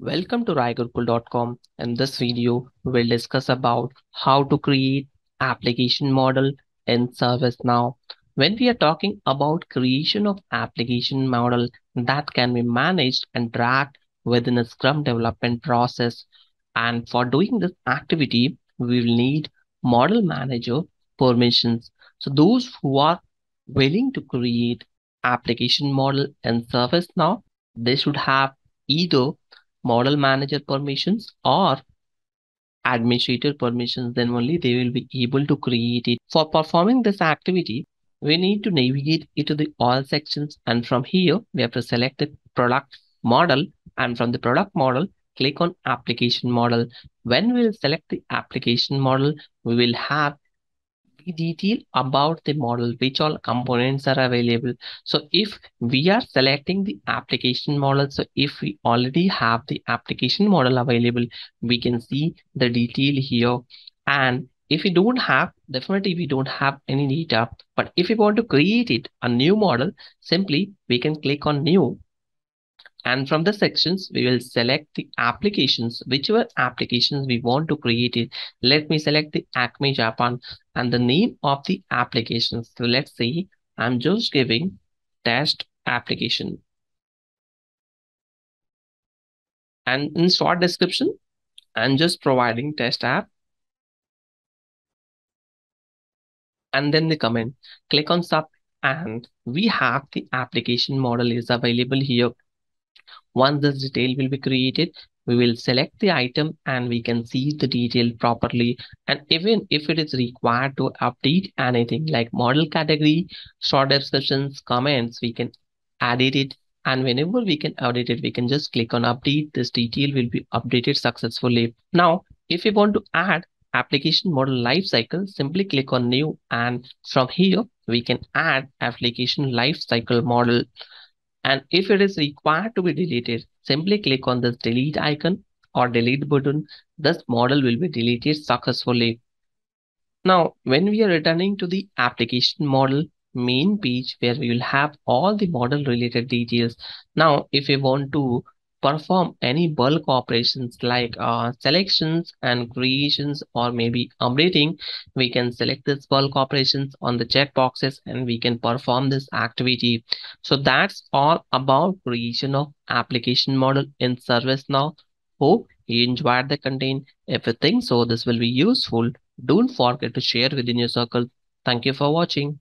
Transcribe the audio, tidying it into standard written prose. Welcome to RaiGurukul.com. In this video, we'll discuss about how to create application model in ServiceNow. When we are talking about creation of application model that can be managed and tracked within a Scrum development process. And for doing this activity, we will need model manager permissions. So those who are willing to create application model in ServiceNow, they should have either model manager permissions or administrator permissions, then only they will be able to create it. For performing this activity, we need to navigate into the all sections, and from here we have to select the product model, and from the product model click on application model. When we will select the application model, we will have detail about the model, which all components are available. So if we are selecting the application model, so if we already have the application model available, we can see the detail here. And if we don't have, definitely we don't have any data, but if you want to create it a new model, simply we can click on new, and from the sections we will select the applications, whichever applications we want to create it. Let me select the Acme Japan and the name of the applications. So let's see, I'm just giving test application. And in short description, I'm just providing test app. And then the comment, click on sub, and we have the application model is available here. Once this detail will be created, we will select the item and we can see the detail properly. And even if it is required to update anything like model category, short descriptions, comments, we can edit it. And whenever we can edit it, we can just click on update. This detail will be updated successfully. Now, if you want to add application model lifecycle, simply click on new, and from here, we can add application lifecycle model. And if it is required to be deleted, simply click on this delete icon or delete button. This model will be deleted successfully. Now, when we are returning to the application model main page, where we will have all the model related details. Now, if you want to perform any bulk operations like selections and creations, or maybe updating, we can select this bulk operations on the checkboxes and we can perform this activity. So that's all about creation of application model in ServiceNow. Hope you enjoyed the content. If you think so, this will be useful, don't forget to share within your circle. Thank you for watching.